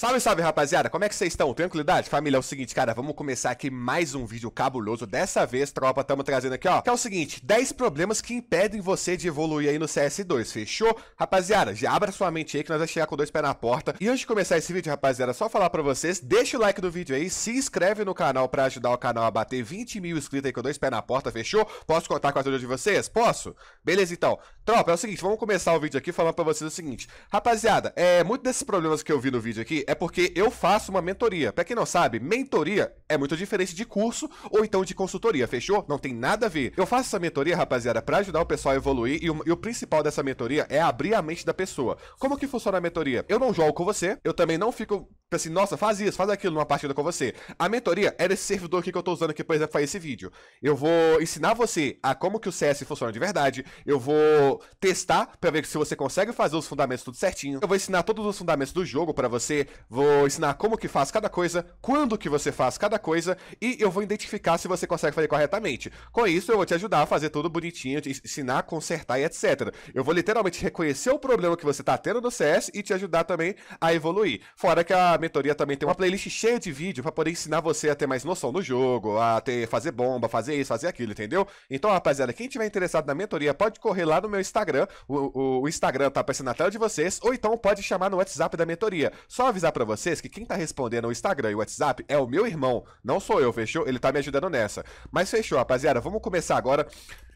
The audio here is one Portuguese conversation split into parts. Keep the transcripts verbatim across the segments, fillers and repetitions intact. Salve, salve, rapaziada! Como é que vocês estão? Tranquilidade? Família, é o seguinte, cara, vamos começar aqui mais um vídeo cabuloso. Dessa vez, tropa, estamos trazendo aqui, ó, que é o seguinte, dez problemas que impedem você de evoluir aí no C S dois, fechou? Rapaziada, já abra sua mente aí que nós vamos chegar com dois pés na porta. E antes de começar esse vídeo, rapaziada, só falar pra vocês, deixa o like do vídeo aí, se inscreve no canal pra ajudar o canal a bater vinte mil inscritos aí com dois pés na porta, fechou? Posso contar com a ajuda de vocês? Posso? Beleza, então. Tropa, é o seguinte, vamos começar o vídeo aqui falando pra vocês o seguinte. Rapaziada, é, muito desses problemas que eu vi no vídeo aqui, é porque eu faço uma mentoria. Pra quem não sabe, mentoria é muito diferente de curso ou então de consultoria, fechou? Não tem nada a ver. Eu faço essa mentoria, rapaziada, pra ajudar o pessoal a evoluir e o, e o principal dessa mentoria é abrir a mente da pessoa. Como que funciona a mentoria? Eu não jogo com você, eu também não fico assim, nossa, faz isso, faz aquilo numa partida com você. A mentoria é desse servidor aqui que eu tô usando aqui, por exemplo, pra esse vídeo. Eu vou ensinar você a como que o C S funciona de verdade, eu vou testar pra ver se você consegue fazer os fundamentos tudo certinho, eu vou ensinar todos os fundamentos do jogo pra você, vou ensinar como que faz cada coisa, quando que você faz cada coisa e eu vou identificar se você consegue fazer corretamente. Com isso eu vou te ajudar a fazer tudo bonitinho, te ensinar, consertar e etcétera. Eu vou literalmente reconhecer o problema que você tá tendo no C S e te ajudar também a evoluir. Fora que a mentoria também tem uma playlist cheia de vídeo pra poder ensinar você a ter mais noção do jogo, a ter, fazer bomba, fazer isso, fazer aquilo, entendeu? Então rapaziada, quem tiver interessado na mentoria pode correr lá no meu Instagram, o, o, o Instagram tá aparecendo na tela de vocês, ou então pode chamar no WhatsApp da mentoria. Só avisar pra vocês que quem tá respondendo o Instagram e o WhatsApp é o meu irmão, não sou eu, fechou? Ele tá me ajudando nessa. Mas fechou, rapaziada, vamos começar agora.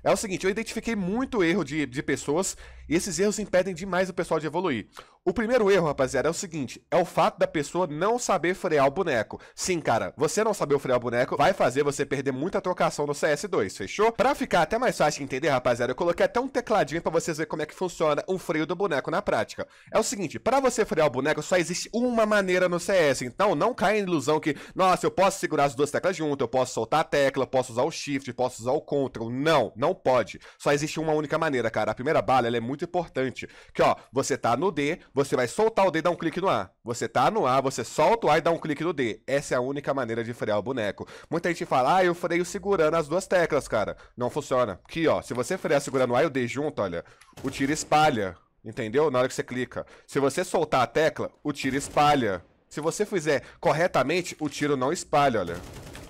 É o seguinte, eu identifiquei muito erro de, de pessoas e esses erros impedem demais o pessoal de evoluir. O primeiro erro, rapaziada, é o seguinte, é o fato da pessoa não saber frear o boneco. Sim, cara, você não saber frear o boneco vai fazer você perder muita trocação no C S dois, fechou? Pra ficar até mais fácil de entender, rapaziada, eu coloquei até um tecladinho pra vocês verem como é que funciona um freio do boneco na prática. É o seguinte, pra você frear o boneco só existe uma maneira no C S, então não caia na ilusão que, nossa, eu posso segurar as duas teclas juntas, eu posso soltar a tecla, posso usar o shift, posso usar o control, não, não pode. Só existe uma única maneira, cara. A primeira bala, ela é muito importante. Que, ó, você tá no D, você vai soltar o D e dar um clique no A. Você tá no A, você solta o A e dá um clique no D. Essa é a única maneira de frear o boneco. Muita gente fala, ah, eu freio segurando as duas teclas, cara. Não funciona. Aqui, ó, se você frear segurando o A e o D junto, olha, o tiro espalha. Entendeu? Na hora que você clica. Se você soltar a tecla, o tiro espalha. Se você fizer corretamente, o tiro não espalha, olha.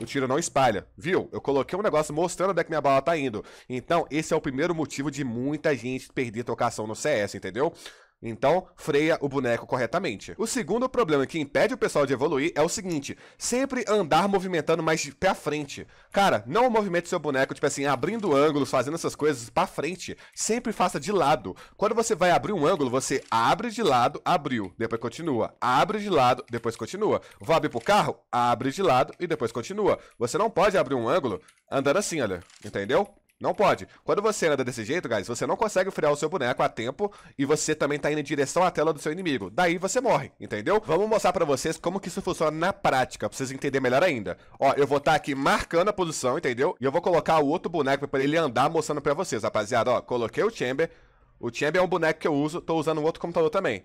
O tiro não espalha, viu? Eu coloquei um negócio mostrando onde é que minha bala tá indo. Então, esse é o primeiro motivo de muita gente perder trocação no C S, entendeu? Então, freia o boneco corretamente. O segundo problema que impede o pessoal de evoluir é o seguinte, sempre andar movimentando mais pra frente. Cara, não movimente seu boneco, tipo assim, abrindo ângulos, fazendo essas coisas pra frente. Sempre faça de lado. Quando você vai abrir um ângulo, você abre de lado, abriu, depois continua. Abre de lado, depois continua. Vou abrir pro carro? Abre de lado e depois continua. Você não pode abrir um ângulo andando assim, olha, entendeu? Não pode. Quando você anda desse jeito, guys, você não consegue frear o seu boneco a tempo e você também tá indo em direção à tela do seu inimigo. Daí você morre, entendeu? Vamos mostrar pra vocês como que isso funciona na prática, pra vocês entenderem melhor ainda. Ó, eu vou estar aqui marcando a posição, entendeu? E eu vou colocar o outro boneco pra ele andar mostrando pra vocês, rapaziada. Ó, coloquei o Chamber. O Chamber é um boneco que eu uso, tô usando um outro computador também.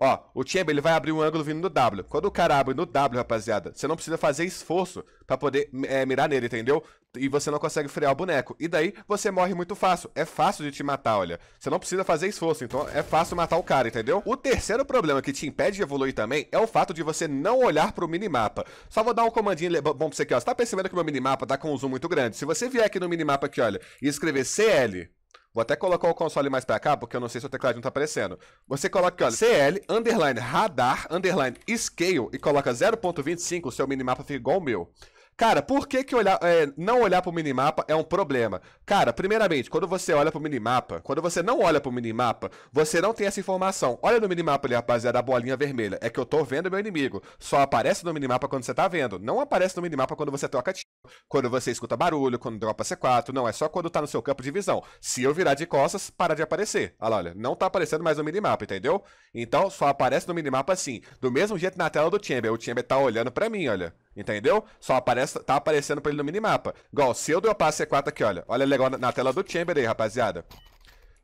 Ó, o Chamber, ele vai abrir um ângulo vindo do W. Quando o cara abre no W, rapaziada, você não precisa fazer esforço pra poder é, mirar nele, entendeu? E você não consegue frear o boneco. E daí, você morre muito fácil. É fácil de te matar, olha. Você não precisa fazer esforço, então é fácil matar o cara, entendeu? O terceiro problema que te impede de evoluir também é o fato de você não olhar pro minimapa. Só vou dar um comandinho bom pra você aqui, ó. Você tá percebendo que o meu minimapa tá com um zoom muito grande. Se você vier aqui no minimapa aqui, olha, e escrever C L... Vou até colocar o console mais pra cá, porque eu não sei se o teclado não tá aparecendo. Você coloca aqui, olha, C L, underline, radar, underline, scale, e coloca zero ponto vinte e cinco, o seu minimapa fica igual o meu. Cara, por que que olhar, é, não olhar pro minimapa é um problema? Cara, primeiramente, quando você olha pro minimapa, quando você não olha pro minimapa, você não tem essa informação. Olha no minimapa ali, rapaziada, a bolinha vermelha. É que eu tô vendo meu inimigo. Só aparece no minimapa quando você tá vendo. Não aparece no minimapa quando você troca tiro, quando você escuta barulho, quando dropa C quatro. Não, é só quando tá no seu campo de visão. Se eu virar de costas, para de aparecer. Olha lá, olha, não tá aparecendo mais no minimapa, entendeu? Então, só aparece no minimapa assim. Do mesmo jeito na tela do Chamber. O Chamber tá olhando pra mim, olha. Entendeu? Só aparece, tá aparecendo pra ele no minimapa. Igual, se eu dropar a C quatro aqui, olha. Olha legal na, na tela do Chamber aí, rapaziada.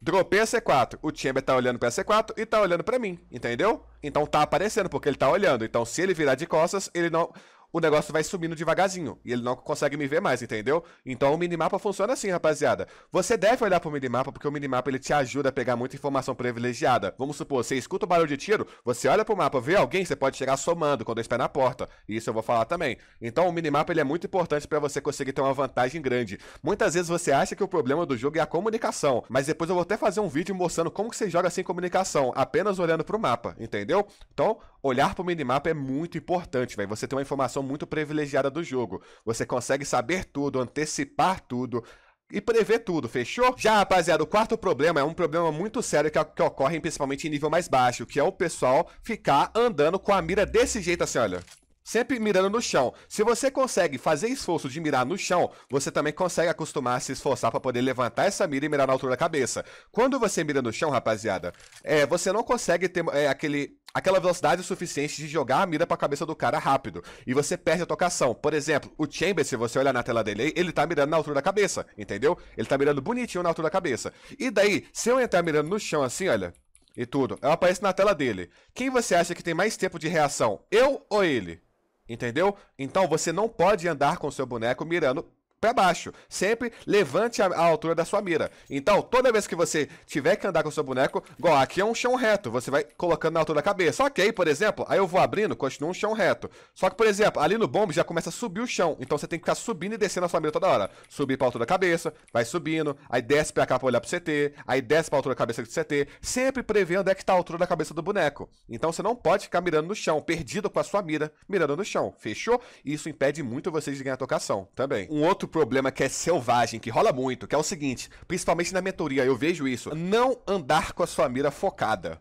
Dropei a C quatro. O Chamber tá olhando pra C quatro e tá olhando pra mim. Entendeu? Então tá aparecendo porque ele tá olhando. Então se ele virar de costas, ele não... o negócio vai sumindo devagarzinho e ele não consegue me ver mais, entendeu? Então o minimapa funciona assim, rapaziada. Você deve olhar pro minimapa, porque o minimapa ele te ajuda a pegar muita informação privilegiada. Vamos supor, você escuta o barulho de tiro, você olha pro mapa, vê alguém, você pode chegar somando com dois pés na porta. E isso eu vou falar também. Então o minimapa ele é muito importante pra você conseguir ter uma vantagem grande. Muitas vezes você acha que o problema do jogo é a comunicação, mas depois eu vou até fazer um vídeo mostrando como que você joga sem comunicação, apenas olhando pro mapa, entendeu? Então, olhar pro minimapa é muito importante, velho. Você tem uma informação muito privilegiada do jogo. Você consegue saber tudo, antecipar tudo e prever tudo, fechou? Já, rapaziada, o quarto problema é um problema muito sério que, que ocorre principalmente em nível mais baixo, que é o pessoal ficar andando com a mira desse jeito assim, olha. Sempre mirando no chão. Se você consegue fazer esforço de mirar no chão, você também consegue acostumar a se esforçar para poder levantar essa mira e mirar na altura da cabeça. Quando você mira no chão, rapaziada, é, você não consegue ter é, aquele... aquela velocidade suficiente de jogar a mira pra cabeça do cara rápido, e você perde a tocação. Por exemplo, o Chamber, se você olhar na tela dele, ele tá mirando na altura da cabeça, entendeu? Ele tá mirando bonitinho na altura da cabeça. E daí, se eu entrar mirando no chão assim, olha, e tudo, eu apareço na tela dele. Quem você acha que tem mais tempo de reação? Eu ou ele? Entendeu? Então você não pode andar com seu boneco mirando pra baixo. Sempre levante a, a altura da sua mira. Então, toda vez que você tiver que andar com o seu boneco, igual aqui é um chão reto, você vai colocando na altura da cabeça. Ok, por exemplo, aí eu vou abrindo, continua um chão reto. Só que, por exemplo, ali no bombe já começa a subir o chão. Então você tem que ficar subindo e descendo a sua mira toda hora. Subir pra altura da cabeça, vai subindo, aí desce pra cá pra olhar pro C T, aí desce pra altura da cabeça do C T. Sempre prevendo onde é que tá a altura da cabeça do boneco. Então você não pode ficar mirando no chão, perdido com a sua mira, mirando no chão. Fechou? Isso impede muito vocês de ganhar tocação também. Um outro problema que é selvagem, que rola muito, que é o seguinte, principalmente na mentoria, eu vejo isso, não andar com a sua mira focada.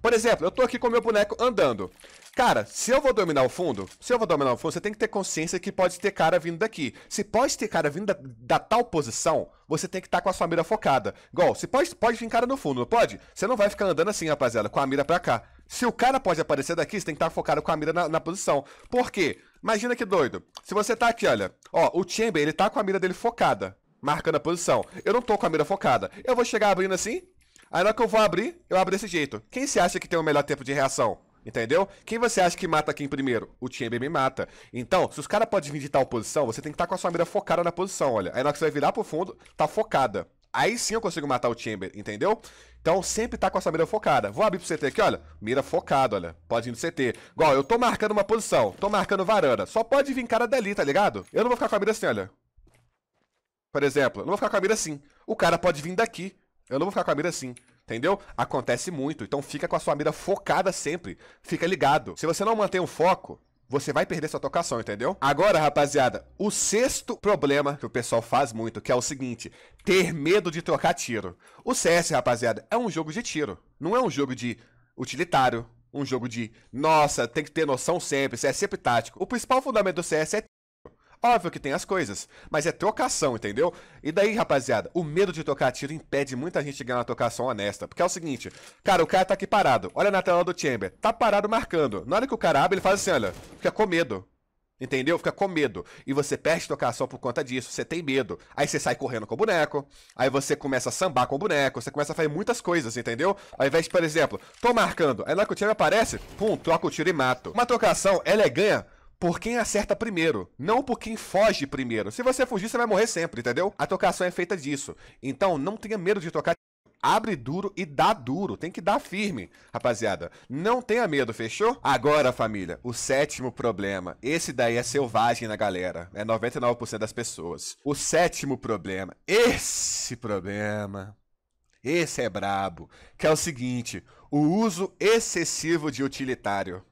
Por exemplo, eu tô aqui com o meu boneco andando. Cara, se eu vou dominar o fundo, se eu vou dominar o fundo, você tem que ter consciência que pode ter cara vindo daqui. Se pode ter cara vindo da, da tal posição, você tem que estar com a sua mira focada. Igual, se pode, pode vir cara no fundo, não pode? Você não vai ficar andando assim, rapaziada, com a mira pra cá. Se o cara pode aparecer daqui, você tem que estar focado com a mira na, na posição. Por quê? Imagina que doido. Se você tá aqui, olha, ó, o Chamber, ele tá com a mira dele focada, marcando a posição. Eu não tô com a mira focada. Eu vou chegar abrindo assim, aí na hora que eu vou abrir, eu abro desse jeito. Quem você acha que tem o melhor tempo de reação? Entendeu? Quem você acha que mata quem primeiro? O Chamber me mata. Então, se os caras podem vir de tal posição, você tem que estar com a sua mira focada na posição, olha. Aí na hora que você vai virar pro fundo, tá focada. Aí sim eu consigo matar o Chamber, entendeu? Então sempre tá com essa mira focada. Vou abrir pro C T aqui, olha. Mira focada, olha. Pode ir no C T. Igual, eu tô marcando uma posição. Tô marcando varanda. Só pode vir cara dali, tá ligado? Eu não vou ficar com a mira assim, olha. Por exemplo, eu não vou ficar com a mira assim. O cara pode vir daqui. Eu não vou ficar com a mira assim. Entendeu? Acontece muito. Então fica com a sua mira focada sempre. Fica ligado. Se você não mantém o foco, você vai perder sua tocação, entendeu? Agora, rapaziada, o sexto problema que o pessoal faz muito, que é o seguinte, ter medo de trocar tiro. O C S, rapaziada, é um jogo de tiro, não é um jogo de utilitário, um jogo de, nossa, tem que ter noção sempre, C S é sempre tático. O principal fundamento do C S é tiro. Óbvio que tem as coisas, mas é trocação, entendeu? E daí, rapaziada, o medo de trocar tiro impede muita gente de ganhar uma tocação honesta, porque é o seguinte, cara, o cara tá aqui parado, olha na tela do Chamber, tá parado marcando, na hora que o cara abre, ele faz assim, olha, fica com medo. Entendeu? Fica com medo. E você perde tocação por conta disso. Você tem medo. Aí você sai correndo com o boneco. Aí você começa a sambar com o boneco. Você começa a fazer muitas coisas, entendeu? Ao invés de, por exemplo, tô marcando. Aí na hora que o time aparece, pum, troca o tiro e mato. Uma tocação, ela é ganha por quem acerta primeiro, não por quem foge primeiro. Se você fugir, você vai morrer sempre, entendeu? A tocação é feita disso. Então, não tenha medo de tocar. Abre duro e dá duro. Tem que dar firme, rapaziada. Não tenha medo, fechou? Agora, família, o sétimo problema. Esse daí é selvagem na galera. É noventa e nove por cento das pessoas. O sétimo problema. Esse problema. Esse é brabo. Que é o seguinte. O uso excessivo de utilitário.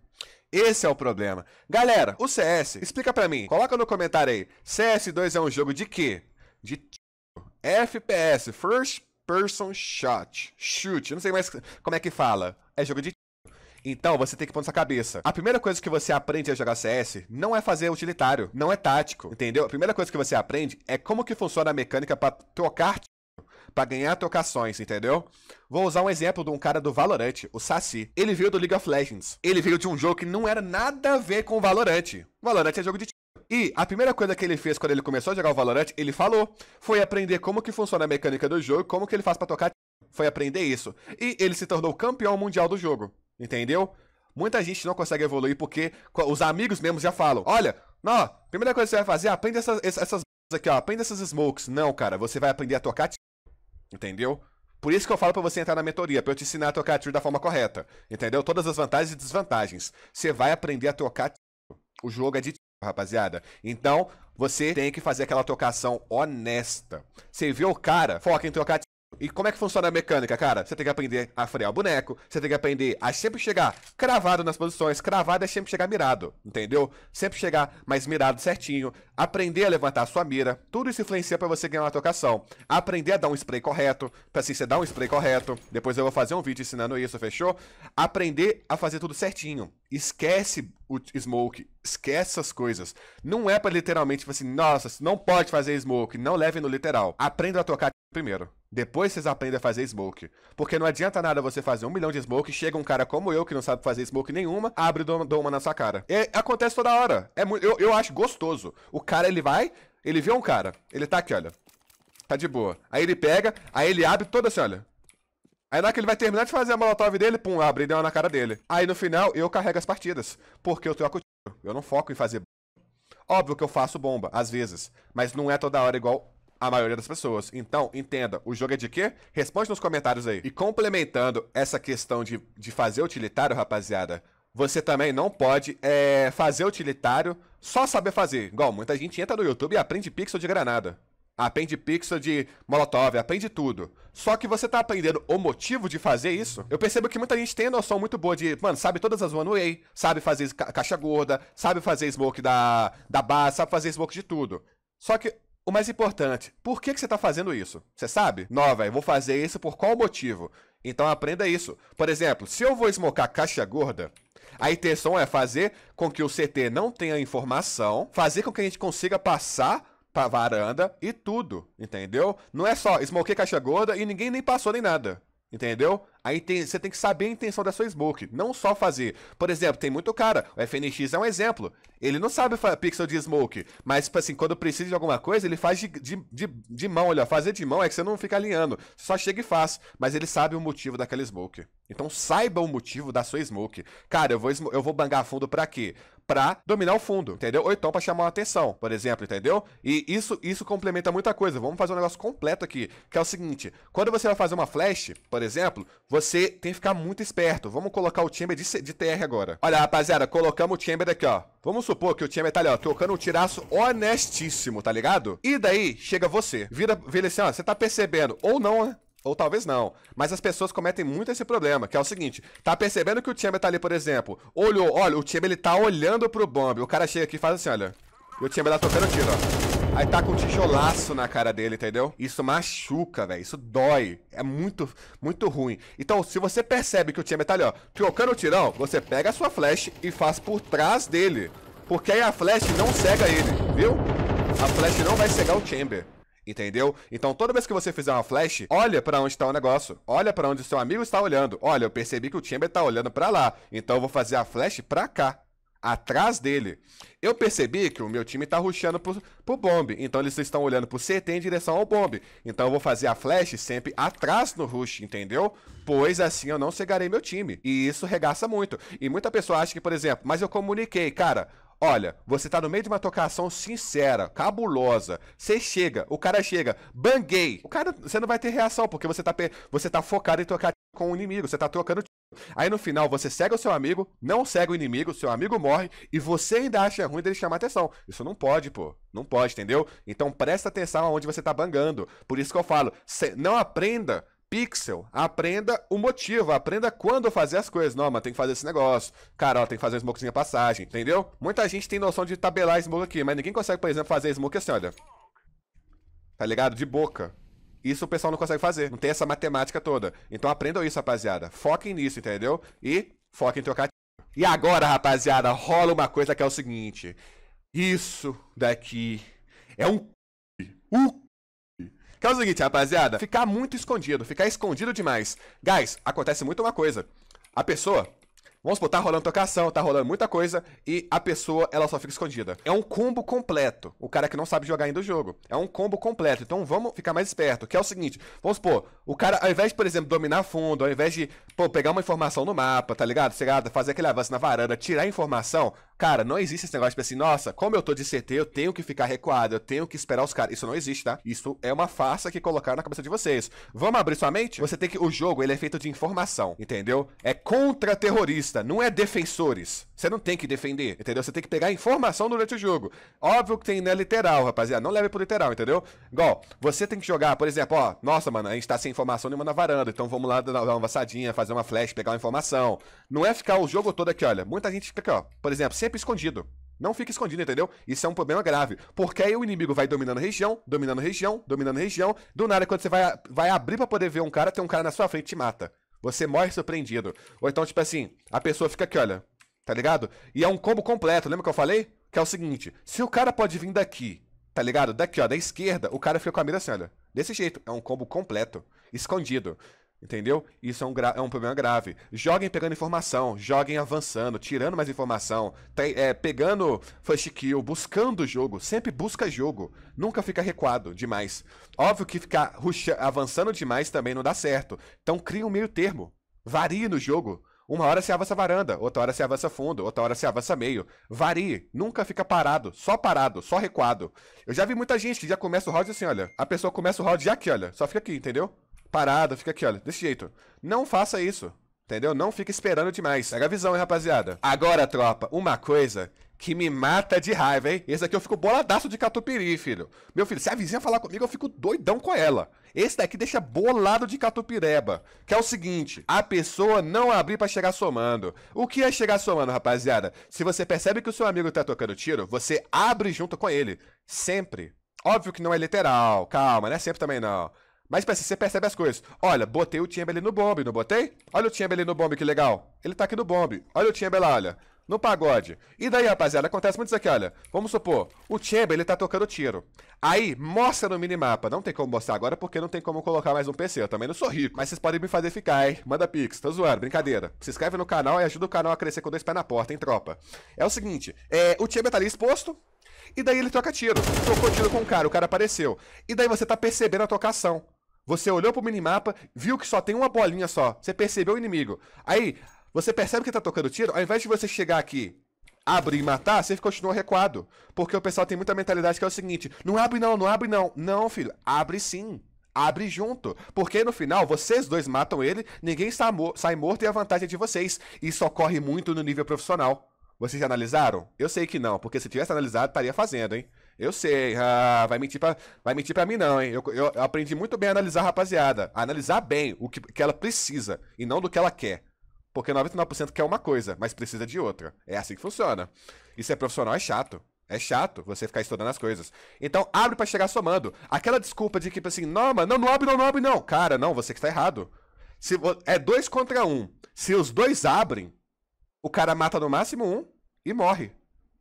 Esse é o problema. Galera, o C S. Explica pra mim. Coloca no comentário aí. C S dois é um jogo de quê? De tiro. F P S. First Person Shot, chute, não sei mais como é que fala, é jogo de tiro. Então você tem que pôr na sua cabeça, a primeira coisa que você aprende a jogar C S não é fazer utilitário, não é tático, entendeu? A primeira coisa que você aprende é como que funciona a mecânica pra trocar tiro, pra ganhar trocações, entendeu? Vou usar um exemplo de um cara do Valorant, o Sassi. Ele veio do League of Legends, ele veio de um jogo que não era nada a ver com o Valorant. Valorant é jogo de tiro. E a primeira coisa que ele fez quando ele começou a jogar o Valorant, ele falou, foi aprender como que funciona a mecânica do jogo, como que ele faz pra tocar tiro. Foi aprender isso. E ele se tornou campeão mundial do jogo, entendeu? muita gente não consegue evoluir porque os amigos mesmo já falam: olha, não, primeira coisa que você vai fazer, aprende essas, essas aqui, ó, aprende essas smokes. Não, cara, você vai aprender a tocar tiro, entendeu? Por isso que eu falo pra você entrar na mentoria, pra eu te ensinar a tocar tiro da forma correta, entendeu? Todas as vantagens e desvantagens. Você vai aprender a tocar tiro. O jogo é de tiro, rapaziada. Então, você tem que fazer aquela tocação honesta. Você vê o cara, foca em tocar tiro. E como é que funciona a mecânica, cara? Você tem que aprender a frear o boneco, você tem que aprender a sempre chegar cravado nas posições. Cravado é sempre chegar mirado, entendeu? Sempre chegar mais mirado certinho, aprender a levantar a sua mira. Tudo isso influencia pra você ganhar uma tocação. Aprender a dar um spray correto, pra assim, você dar um spray correto. Depois eu vou fazer um vídeo ensinando isso, fechou? Aprender a fazer tudo certinho. Esquece o smoke, esquece essas coisas. Não é pra literalmente, tipo assim, nossa, não pode fazer smoke, não leve no literal. Aprenda a tocar primeiro, depois vocês aprendem a fazer smoke. Porque não adianta nada você fazer um milhão de smoke, chega um cara como eu que não sabe fazer smoke nenhuma, abre e dá uma na sua cara. É, acontece toda hora, é, eu, eu acho gostoso. O cara, ele vai, ele vê um cara, ele tá aqui, olha, tá de boa. Aí ele pega, aí ele abre toda assim, olha. Aí na hora que ele vai terminar de fazer a molotov dele, pum, abre e deu uma na cara dele. Aí no final, eu carrego as partidas, porque eu troco tiro, eu não foco em fazer. Óbvio que eu faço bomba, às vezes, mas não é toda hora igual a maioria das pessoas. Então, entenda, o jogo é de quê? Responde nos comentários aí. E complementando essa questão de, de fazer utilitário, rapaziada, você também não pode é, fazer utilitário só saber fazer. Igual, muita gente entra no YouTube e aprende pixel de granada. Aprende pixel de molotov, aprende tudo. Só que você tá aprendendo o motivo de fazer isso. Eu percebo que muita gente tem noção muito boa de... Mano, sabe todas as one way, sabe fazer ca caixa gorda, sabe fazer smoke da, da base, sabe fazer smoke de tudo. Só que... o mais importante, por que, que você tá fazendo isso? Você sabe? Não, velho, vou fazer isso por qual motivo? Então aprenda isso. Por exemplo, se eu vou smocar caixa gorda, a intenção é fazer com que o C T não tenha informação, fazer com que a gente consiga passar pra varanda e tudo, entendeu? Não é só smokei caixa gorda e ninguém nem passou nem nada, entendeu? Aí tem, você tem que saber a intenção da sua smoke, não só fazer. Por exemplo, tem muito cara, o F N X é um exemplo. Ele não sabe pixel de smoke, mas tipo assim, quando precisa de alguma coisa, ele faz de, de, de, de mão, olha. Fazer de mão é que você não fica alinhando, só chega e faz. Mas ele sabe o motivo daquela smoke. Então saiba o motivo da sua smoke. Cara, eu vou, eu vou bangar fundo pra quê? Pra dominar o fundo, entendeu? Ou então pra chamar a atenção, por exemplo, entendeu? E isso, isso complementa muita coisa. Vamos fazer um negócio completo aqui, que é o seguinte. Quando você vai fazer uma flash, por exemplo, você tem que ficar muito esperto. Vamos colocar o chamber de, de T R agora. Olha, rapaziada, colocamos o chamber aqui, ó. Vamos supor que o chamber tá ali, ó, trocando um tiraço honestíssimo, tá ligado? E daí, chega você. Vira, vira assim, ó, você tá percebendo, ou não, né? Ou talvez não, mas as pessoas cometem muito esse problema, que é o seguinte, tá percebendo que o chamber tá ali, por exemplo, olhou, olha, o chamber ele tá olhando pro bomb, o cara chega aqui e faz assim, olha, e o chamber tá tocando tiro, ó, aí tá com um tijolaço na cara dele, entendeu? Isso machuca, velho, isso dói, é muito, muito ruim. Então, se você percebe que o chamber tá ali, ó, trocando o tirão, você pega a sua flash e faz por trás dele, porque aí a flash não cega ele, viu? A flash não vai cegar o chamber. Entendeu? Então toda vez que você fizer uma flash, olha pra onde tá o negócio. Olha pra onde o seu amigo está olhando. Olha, eu percebi que o chamber tá olhando pra lá. Então eu vou fazer a flash pra cá, atrás dele. Eu percebi que o meu time tá rushando pro, pro bomb. Então eles estão olhando pro C T em direção ao bomb. Então eu vou fazer a flash sempre atrás no rush, entendeu? Pois assim eu não cegarei meu time. E isso regaça muito. E muita pessoa acha que, por exemplo, mas eu comuniquei, cara... Olha, você tá no meio de uma tocação sincera, cabulosa. Você chega, o cara chega, banguei. O cara, você não vai ter reação, porque você tá, você tá focado em tocar com o inimigo. Você tá trocando tiro. Aí no final, você cega o seu amigo, não cega o inimigo, seu amigo morre, e você ainda acha ruim dele chamar atenção. Isso não pode, pô. Não pode, entendeu? Então presta atenção aonde você tá bangando. Por isso que eu falo, não aprenda... pixel, aprenda o motivo, aprenda quando fazer as coisas. Não, mas tem que fazer esse negócio. Cara, ó, tem que fazer uma smokezinha passagem, entendeu? Muita gente tem noção de tabelar smoke aqui, mas ninguém consegue, por exemplo, fazer smoke assim, olha. Tá ligado? De boca. Isso o pessoal não consegue fazer. Não tem essa matemática toda. Então aprendam isso, rapaziada. Foquem nisso, entendeu? E foquem em trocar. E agora, rapaziada, rola uma coisa que é o seguinte. Isso daqui é um... um... que é o seguinte, rapaziada, ficar muito escondido, ficar escondido demais. Guys, acontece muito uma coisa. A pessoa, Vamos supor, tá rolando tocação, tá rolando muita coisa e a pessoa, ela só fica escondida. É um combo completo. O cara que não sabe jogar ainda o jogo. É um combo completo. Então vamos ficar mais esperto, que é o seguinte. Vamos supor, o cara, ao invés de, por exemplo, dominar fundo, ao invés de, pô, pegar uma informação no mapa, tá ligado? Fazer aquele avanço na varanda, tirar a informação. Cara, não existe esse negócio, tipo assim, nossa, como eu tô de C T, eu tenho que ficar recuado, eu tenho que esperar os caras. Isso não existe, tá? Isso é uma farsa que colocaram na cabeça de vocês. Vamos abrir sua mente? Você tem que... O jogo, ele é feito de informação, entendeu? É contra-terrorista, não é defensores. Você não tem que defender, entendeu? Você tem que pegar informação durante o jogo. Óbvio que tem, né, literal, rapaziada. Não leve pro literal, entendeu? Igual, você tem que jogar, por exemplo, ó, nossa, mano, a gente tá sem informação nenhuma na varanda, então vamos lá dar uma avançadinha, fazer uma flash, pegar uma informação. Não é ficar o jogo todo aqui, olha. Muita gente fica aqui, ó, por exemplo, sempre escondido. Não fica escondido, entendeu? Isso é um problema grave. Porque aí o inimigo vai dominando a região, dominando a região, dominando a região. Do nada, quando você vai, vai abrir pra poder ver um cara, tem um cara na sua frente e te mata. Você morre surpreendido. Ou então, tipo assim, a pessoa fica aqui, olha. Tá ligado? E é um combo completo. Lembra que eu falei? Que é o seguinte. Se o cara pode vir daqui, tá ligado? Daqui, ó, da esquerda, o cara fica com a mira assim, olha. Desse jeito. É um combo completo. Escondido. Entendeu? Isso é um, gra é um problema grave. Joguem pegando informação, joguem avançando, tirando mais informação, é, pegando first kill, buscando o jogo, sempre busca jogo, nunca fica recuado demais. Óbvio que ficar avançando demais também não dá certo, então cria um meio termo, varie no jogo. Uma hora você avança varanda, outra hora você avança fundo, outra hora você avança meio. Varie, nunca fica parado, só parado, só recuado. Eu já vi muita gente que já começa o round assim, olha, a pessoa começa o round já aqui, olha, só fica aqui, entendeu? Parada, fica aqui, olha, desse jeito. Não faça isso, entendeu? Não fica esperando demais. Pega a visão, hein, rapaziada. Agora, tropa, uma coisa que me mata de raiva, hein? Esse aqui eu fico boladaço de catupiry, filho. Meu filho, se a vizinha falar comigo, eu fico doidão com ela. Esse daqui deixa bolado de catupireba. Que é o seguinte, a pessoa não abrir pra chegar somando. O que é chegar somando, rapaziada? Se você percebe que o seu amigo tá tocando tiro, você abre junto com ele. Sempre. Óbvio que não é literal, calma, não é sempre também não. Mas assim, você percebe as coisas. Olha, botei o Tiembe ali no bombe, não botei? Olha o Tiembe ali no bombe, que legal. Ele tá aqui no bombe. Olha o Tiembe lá, olha. No pagode. E daí, rapaziada, acontece muito isso aqui, olha. Vamos supor, o Tiembe, ele tá tocando tiro. Aí, mostra no minimapa. Não tem como mostrar agora, porque não tem como colocar mais um P C. Eu também não sou rico. Mas vocês podem me fazer ficar, hein? Manda pix. Tô zoando, brincadeira. Se inscreve no canal e ajuda o canal a crescer com dois pés na porta, hein, tropa? É o seguinte, é, o Tiembe tá ali exposto. E daí ele toca tiro. Tocou tiro com o cara, o cara apareceu. E daí você tá percebendo a tocação. Você olhou pro minimapa, viu que só tem uma bolinha só. Você percebeu o inimigo. Aí, você percebe que tá tocando tiro, ao invés de você chegar aqui, abrir e matar, você continua recuado. Porque o pessoal tem muita mentalidade que é o seguinte, não abre não, não abre não. Não, filho, abre sim. Abre junto. Porque no final, vocês dois matam ele, ninguém sai morto e a vantagem é de vocês. Isso ocorre muito no nível profissional. Vocês já analisaram? Eu sei que não, porque se tivesse analisado, estaria fazendo, hein? Eu sei, ah, vai mentir pra, vai mentir pra mim não, hein? Eu, eu, eu aprendi muito bem a analisar, rapaziada. A analisar bem o que, que ela precisa e não do que ela quer. Porque noventa e nove por cento quer uma coisa, mas precisa de outra. É assim que funciona. Isso é profissional, é chato. É chato você ficar estudando as coisas. Então, abre pra chegar somando. Aquela desculpa de que, assim, não, mano, não, não abre, não, não abre, não. Cara, não, você que tá errado. Se, é dois contra um. Se os dois abrem, o cara mata no máximo um e morre.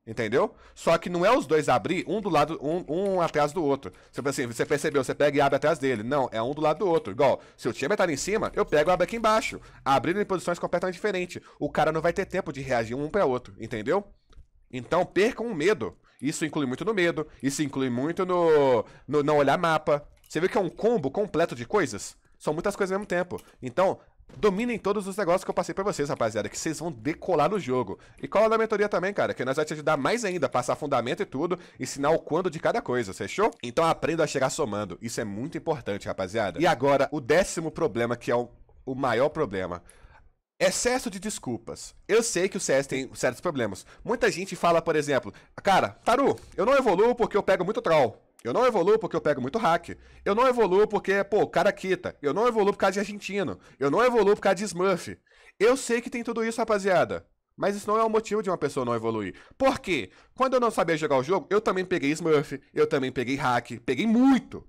Entendeu? Só que não é os dois abrir, um do lado, um, um atrás do outro. Você, assim, você percebeu, você pega e abre atrás dele. Não, é um do lado do outro. Igual, se o time tá ali em cima, eu pego e abro aqui embaixo. Abrindo em posições completamente diferentes. O cara não vai ter tempo de reagir um para outro. Entendeu? Então percam o medo. Isso inclui muito no medo. Isso inclui muito no, no não olhar mapa. Você viu que é um combo completo de coisas? São muitas coisas ao mesmo tempo. Então... dominem todos os negócios que eu passei pra vocês, rapaziada, que vocês vão decolar no jogo. E cola na mentoria também, cara, que nós vai te ajudar mais ainda, passar fundamento e tudo, ensinar o quando de cada coisa, fechou? Então aprenda a chegar somando, isso é muito importante, rapaziada. E agora, o décimo problema, que é o, o maior problema. Excesso de desculpas. Eu sei que o C S tem certos problemas. Muita gente fala, por exemplo, cara, Taru, eu não evoluo porque eu pego muito troll. Eu não evoluo porque eu pego muito hack. Eu não evoluo porque, pô, o cara quita. Eu não evoluo por causa de argentino. Eu não evoluo por causa de smurf. Eu sei que tem tudo isso, rapaziada. Mas isso não é o motivo de uma pessoa não evoluir. Por quê? Quando eu não sabia jogar o jogo, eu também peguei smurf. Eu também peguei hack. Peguei muito.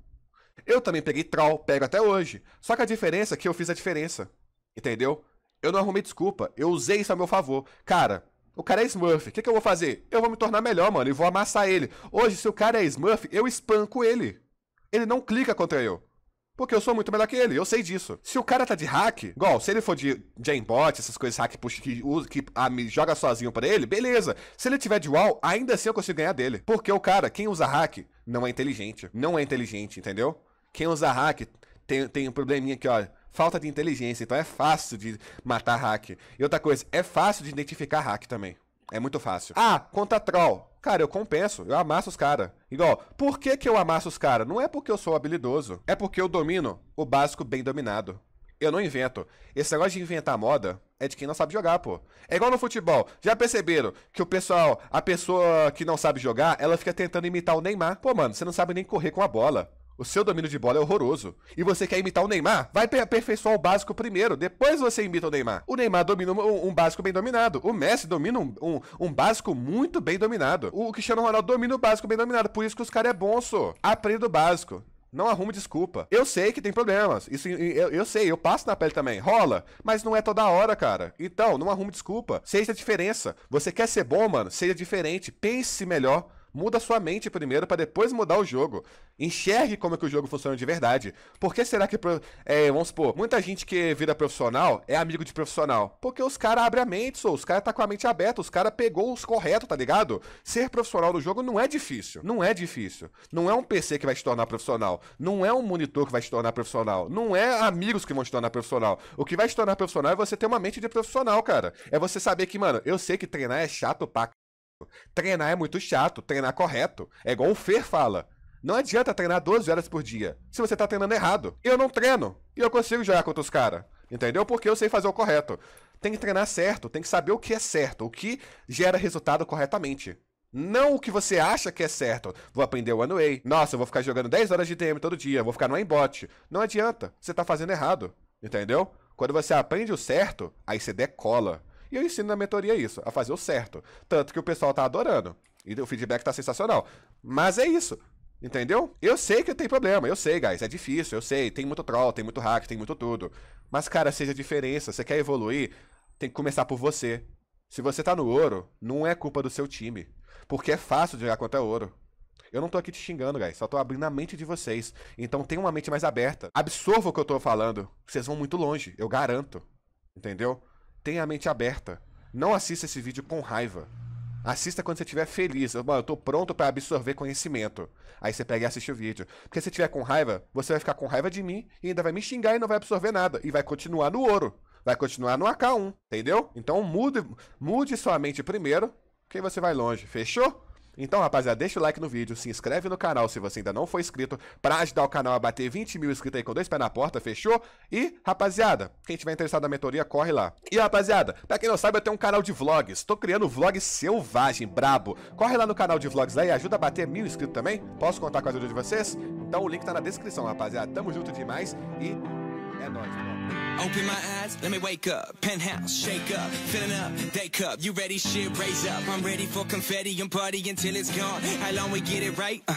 Eu também peguei troll. Pego até hoje. Só que a diferença é que eu fiz a diferença. Entendeu? Eu não arrumei desculpa. Eu usei isso a meu favor. Cara... o cara é smurf, o que, que eu vou fazer? Eu vou me tornar melhor, mano, e vou amassar ele. Hoje, se o cara é smurf, eu espanco ele. Ele não clica contra eu. Porque eu sou muito melhor que ele, eu sei disso. Se o cara tá de hack, igual, se ele for de Jamebot, essas coisas hack push que, que ah, me joga sozinho pra ele, beleza. Se ele tiver de wall, ainda assim eu consigo ganhar dele. Porque o cara, quem usa hack, não é inteligente. Não é inteligente, entendeu? Quem usa hack tem, tem um probleminha aqui, ó. Falta de inteligência, então é fácil de matar hack. E outra coisa, é fácil de identificar hack também. É muito fácil. Ah, contra troll. Cara, eu compenso, eu amasso os caras. Igual, por que que eu amasso os caras? Não é porque eu sou habilidoso, é porque eu domino o básico bem dominado. Eu não invento. Esse negócio de inventar moda é de quem não sabe jogar, pô. É igual no futebol. Já perceberam que o pessoal, a pessoa que não sabe jogar, ela fica tentando imitar o Neymar. Pô, mano, você não sabe nem correr com a bola. O seu domínio de bola é horroroso. E você quer imitar o Neymar? Vai aperfeiçoar o básico primeiro, depois você imita o Neymar. O Neymar domina um, um básico bem dominado. O Messi domina um, um, um básico muito bem dominado. O Cristiano Ronaldo domina o básico bem dominado. Por isso que os caras é bom, só. Aprenda o básico. Não arrume desculpa. Eu sei que tem problemas. Isso, eu, eu sei, eu passo na pele também. Rola, mas não é toda hora, cara. Então, não arrume desculpa. Seja a diferença. Você quer ser bom, mano? Seja diferente. Pense melhor. Muda sua mente primeiro para depois mudar o jogo. Enxergue como é que o jogo funciona de verdade. Por que será que, é, vamos supor, muita gente que vira profissional é amigo de profissional? Porque os caras abrem a mente, só. Os caras tá com a mente aberta, os caras pegou os corretos, tá ligado? Ser profissional no jogo não é difícil, não é difícil. Não é um P C que vai te tornar profissional, não é um monitor que vai te tornar profissional, não é amigos que vão te tornar profissional. O que vai te tornar profissional é você ter uma mente de profissional, cara. É você saber que, mano, eu sei que treinar é chato pra treinar é muito chato, treinar correto. É igual o Fer fala. Não adianta treinar doze horas por dia se você tá treinando errado. Eu não treino e eu consigo jogar contra os caras. Entendeu? Porque eu sei fazer o correto. Tem que treinar certo, tem que saber o que é certo, o que gera resultado corretamente. Não o que você acha que é certo. Vou aprender o one way. Nossa, eu vou ficar jogando dez horas de D M todo dia, vou ficar no aimbot. Não adianta, você tá fazendo errado. Entendeu? Quando você aprende o certo, aí você decola. E eu ensino na mentoria isso, a fazer o certo. Tanto que o pessoal tá adorando. E o feedback tá sensacional. Mas é isso, entendeu? Eu sei que tem problema, eu sei, guys. É difícil, eu sei. Tem muito troll, tem muito hack, tem muito tudo. Mas, cara, seja a diferença. Você quer evoluir, tem que começar por você. Se você tá no ouro, não é culpa do seu time. Porque é fácil jogar contra ouro. Eu não tô aqui te xingando, guys. Só tô abrindo a mente de vocês. Então tenha uma mente mais aberta. Absorva o que eu tô falando. Vocês vão muito longe, eu garanto. Entendeu? Tenha a mente aberta. Não assista esse vídeo com raiva. Assista quando você estiver feliz. Eu, mano, eu tô pronto pra absorver conhecimento. Aí você pega e assiste o vídeo. Porque se você estiver com raiva, você vai ficar com raiva de mim e ainda vai me xingar e não vai absorver nada. E vai continuar no ouro. Vai continuar no A K um, entendeu? Então mude, mude sua mente primeiro, que você vai longe. Fechou? Então, rapaziada, deixa o like no vídeo, se inscreve no canal se você ainda não for inscrito, pra ajudar o canal a bater vinte mil inscritos aí com dois pés na porta, fechou? E, rapaziada, quem tiver interessado na mentoria, corre lá. E, rapaziada, pra quem não sabe, eu tenho um canal de vlogs. Tô criando vlog selvagem, brabo. Corre lá no canal de vlogs lá e ajuda a bater mil inscritos também. Posso contar com a ajuda de vocês? Então o link tá na descrição, rapaziada. Tamo junto demais e é nóis, mano. Open my eyes, let me wake up, penthouse, shake up, filling up, day cup, you ready, shit, raise up, I'm ready for confetti and party until it's gone, how long we get it right, uh.